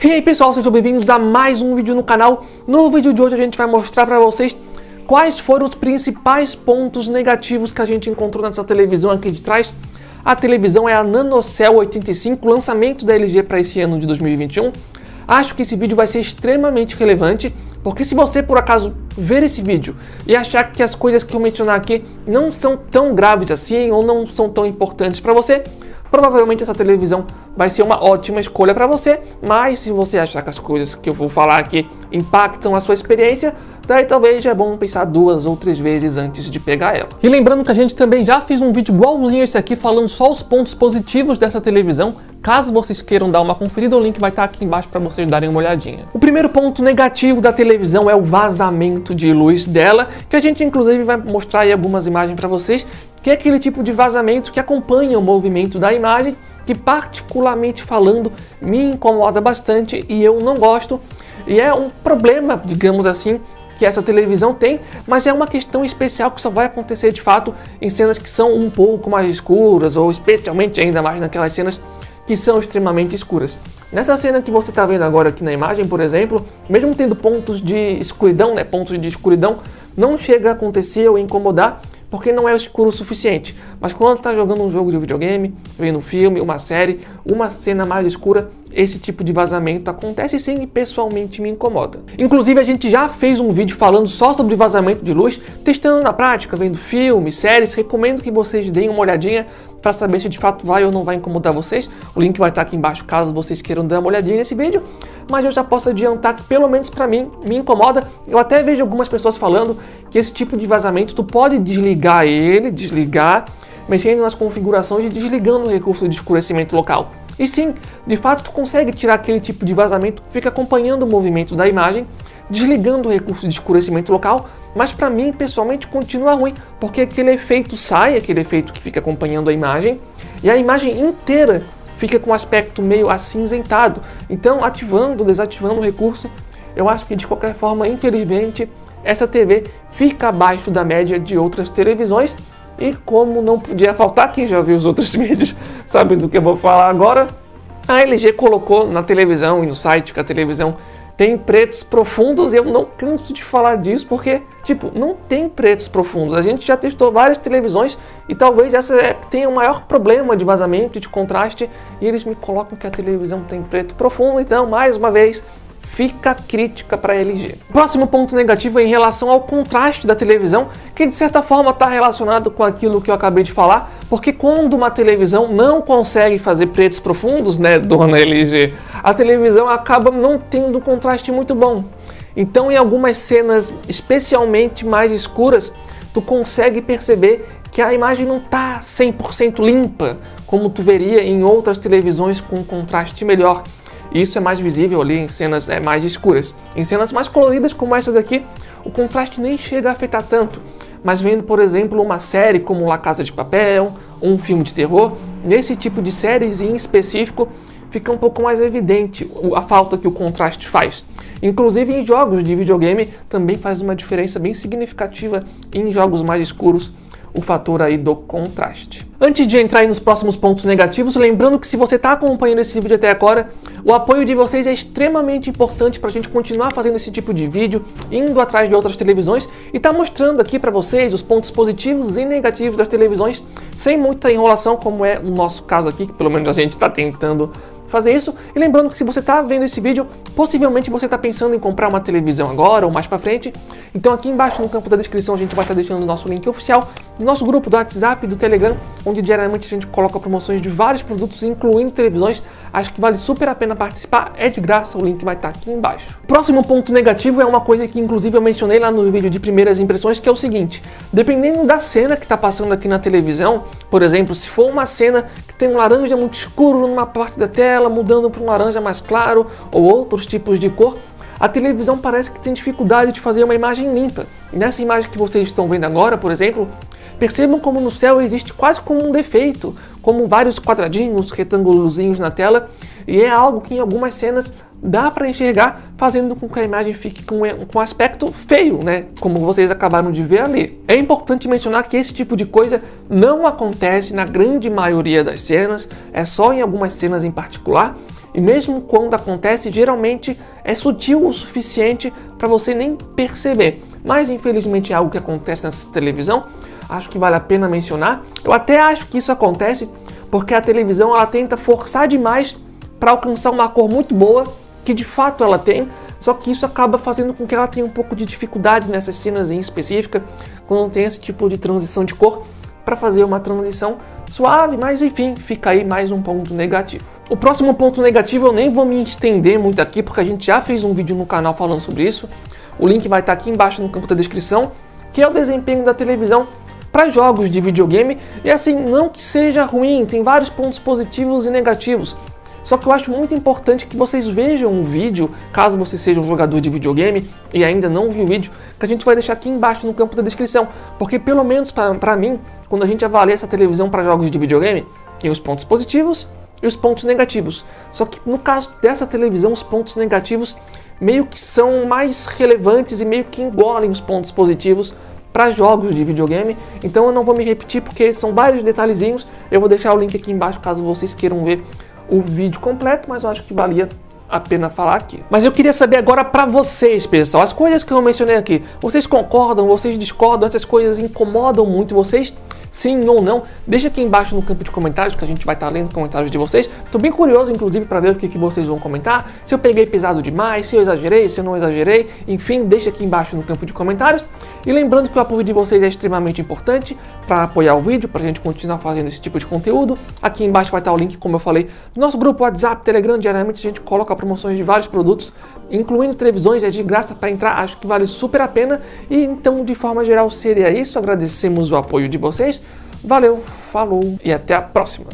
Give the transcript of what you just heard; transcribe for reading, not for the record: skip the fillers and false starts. E aí pessoal, sejam bem-vindos a mais um vídeo no canal. No vídeo de hoje a gente vai mostrar para vocês quais foram os principais pontos negativos que a gente encontrou nessa televisão aqui de trás. A televisão é a NanoCell 85, lançamento da LG para esse ano de 2021. Acho que esse vídeo vai ser extremamente relevante, porque se você por acaso ver esse vídeo e achar que as coisas que eu mencionar aqui não são tão graves assim ou não são tão importantes para você, provavelmente essa televisão vai ser uma ótima escolha para você, mas se você achar que as coisas que eu vou falar aqui impactam a sua experiência, daí talvez já é bom pensar duas ou três vezes antes de pegar ela. E lembrando que a gente também já fez um vídeo igualzinho esse aqui, falando só os pontos positivos dessa televisão. Caso vocês queiram dar uma conferida, o link vai estar aqui embaixo para vocês darem uma olhadinha. O primeiro ponto negativo da televisão é o vazamento de luz dela, que a gente inclusive vai mostrar aí algumas imagens para vocês, que é aquele tipo de vazamento que acompanha o movimento da imagem, que particularmente falando me incomoda bastante e eu não gosto. E é um problema, digamos assim, que essa televisão tem, mas é uma questão especial que só vai acontecer de fato em cenas que são um pouco mais escuras, ou especialmente ainda mais naquelas cenas que são extremamente escuras. Nessa cena que você está vendo agora aqui na imagem, por exemplo, mesmo tendo pontos de escuridão, não chega a acontecer ou incomodar, porque não é escuro o suficiente. Mas quando está jogando um jogo de videogame, vendo um filme, uma série, uma cena mais escura, esse tipo de vazamento acontece sim e pessoalmente me incomoda. Inclusive a gente já fez um vídeo falando só sobre vazamento de luz, testando na prática, vendo filmes, séries. Recomendo que vocês deem uma olhadinha para saber se de fato vai ou não vai incomodar vocês. O link vai estar aqui embaixo caso vocês queiram dar uma olhadinha nesse vídeo. Mas eu já posso adiantar que pelo menos para mim me incomoda. Eu até vejo algumas pessoas falando que esse tipo de vazamento tu pode desligar ele, mexendo nas configurações e desligando o recurso de escurecimento local. E sim, de fato tu consegue tirar aquele tipo de vazamento que fica acompanhando o movimento da imagem, desligando o recurso de escurecimento local, mas para mim pessoalmente continua ruim, porque aquele efeito sai, aquele efeito que fica acompanhando a imagem, e a imagem inteira fica com um aspecto meio acinzentado. Então ativando, desativando o recurso, eu acho que de qualquer forma, infelizmente, essa TV fica abaixo da média de outras televisões. E como não podia faltar, quem já viu os outros vídeos sabe do que eu vou falar agora, a LG colocou na televisão e no site que a televisão tem pretos profundos, e eu não canso de falar disso porque, tipo, não tem pretos profundos. A gente já testou várias televisões e talvez essa tenha o maior problema de vazamento e de contraste, e eles me colocam que a televisão tem preto profundo. Então, mais uma vez, fica a crítica para a LG. Próximo ponto negativo é em relação ao contraste da televisão, que de certa forma está relacionado com aquilo que eu acabei de falar, porque quando uma televisão não consegue fazer pretos profundos, né, dona LG, a televisão acaba não tendo um contraste muito bom. Então, em algumas cenas especialmente mais escuras, tu consegue perceber que a imagem não está 100% limpa, como tu veria em outras televisões com contraste melhor. Isso é mais visível ali em cenas mais escuras. Em cenas mais coloridas como essa daqui, o contraste nem chega a afetar tanto. Mas vendo, por exemplo, uma série como La Casa de Papel, um filme de terror, nesse tipo de séries em específico, fica um pouco mais evidente a falta que o contraste faz. Inclusive em jogos de videogame, também faz uma diferença bem significativa em jogos mais escuros, o fator aí do contraste. Antes de entrar aí nos próximos pontos negativos, lembrando que se você está acompanhando esse vídeo até agora, o apoio de vocês é extremamente importante para a gente continuar fazendo esse tipo de vídeo, indo atrás de outras televisões e tá mostrando aqui para vocês os pontos positivos e negativos das televisões, sem muita enrolação, como é o nosso caso aqui, que pelo menos a gente está tentando fazer isso. E lembrando que se você está vendo esse vídeo, possivelmente você está pensando em comprar uma televisão agora ou mais para frente. Então aqui embaixo no campo da descrição a gente vai estar deixando o nosso link oficial do nosso grupo do WhatsApp e do Telegram, onde diariamente a gente coloca promoções de vários produtos, incluindo televisões. Acho que vale super a pena participar, é de graça, o link vai estar aqui embaixo. Próximo ponto negativo é uma coisa que inclusive eu mencionei lá no vídeo de primeiras impressões, que é o seguinte: dependendo da cena que está passando aqui na televisão, por exemplo, se for uma cena que tem um laranja muito escuro numa parte da tela, mudando para um laranja mais claro ou outros tipos de cor, a televisão parece que tem dificuldade de fazer uma imagem limpa. E nessa imagem que vocês estão vendo agora, por exemplo, percebam como no céu existe quase como um defeito, como vários quadradinhos, retângulozinhos na tela, e é algo que em algumas cenas dá para enxergar, fazendo com que a imagem fique com um aspecto feio, né? Como vocês acabaram de ver ali. É importante mencionar que esse tipo de coisa não acontece na grande maioria das cenas, é só em algumas cenas em particular, E mesmo quando acontece, geralmente é sutil o suficiente para você nem perceber. Mas infelizmente é algo que acontece na televisão, acho que vale a pena mencionar. Eu até acho que isso acontece porque a televisão ela tenta forçar demais para alcançar uma cor muito boa, que de fato ela tem, só que isso acaba fazendo com que ela tenha um pouco de dificuldade nessas cenas em específica, quando tem esse tipo de transição de cor, para fazer uma transição suave, mas enfim, fica aí mais um ponto negativo. O próximo ponto negativo eu nem vou me estender muito aqui, porque a gente já fez um vídeo no canal falando sobre isso, o link vai estar aqui embaixo no campo da descrição, que é o desempenho da televisão para jogos de videogame, e assim, não que seja ruim, tem vários pontos positivos e negativos, só que eu acho muito importante que vocês vejam o vídeo, caso você seja um jogador de videogame e ainda não viu o vídeo, que a gente vai deixar aqui embaixo no campo da descrição, porque pelo menos para mim, quando a gente avalia essa televisão para jogos de videogame, tem os pontos positivos e os pontos negativos. Só que no caso dessa televisão, os pontos negativos meio que são mais relevantes e meio que engolem os pontos positivos para jogos de videogame. Então eu não vou me repetir porque são vários detalhezinhos. Eu vou deixar o link aqui embaixo caso vocês queiram ver o vídeo completo, mas eu acho que valia a pena falar aqui. Mas eu queria saber agora pra vocês, pessoal, as coisas que eu mencionei aqui, vocês concordam, vocês discordam, essas coisas incomodam muito vocês? Sim ou não? Deixa aqui embaixo no campo de comentários, que a gente vai estar lendo comentários de vocês. Tô bem curioso, inclusive, para ver o que vocês vão comentar. Se eu peguei pesado demais, se eu exagerei, se eu não exagerei. Enfim, deixa aqui embaixo no campo de comentários. E lembrando que o apoio de vocês é extremamente importante para apoiar o vídeo, para a gente continuar fazendo esse tipo de conteúdo. Aqui embaixo vai estar o link, como eu falei, do nosso grupo WhatsApp, Telegram. Diariamente a gente coloca promoções de vários produtos, incluindo televisões, é de graça para entrar, acho que vale super a pena. E então, de forma geral, seria isso. Agradecemos o apoio de vocês. Valeu, falou e até a próxima!